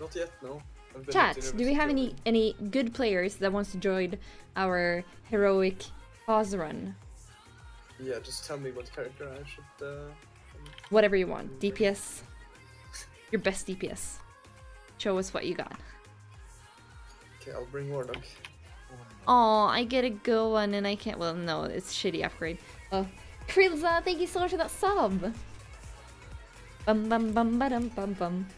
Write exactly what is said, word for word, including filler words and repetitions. Not yet, no. Chat, do we have any any good players that wants to join our heroic pause run? Yeah, just tell me what character I should. Uh, Whatever you want, D P S, your best D P S. Show us what you got. Okay, I'll bring Warlock. Oh, I get a good one, and I can't. Well, no, it's shitty upgrade. Oh, Krillza, thank you so much for that sub. Bum bum bum bum bum bum.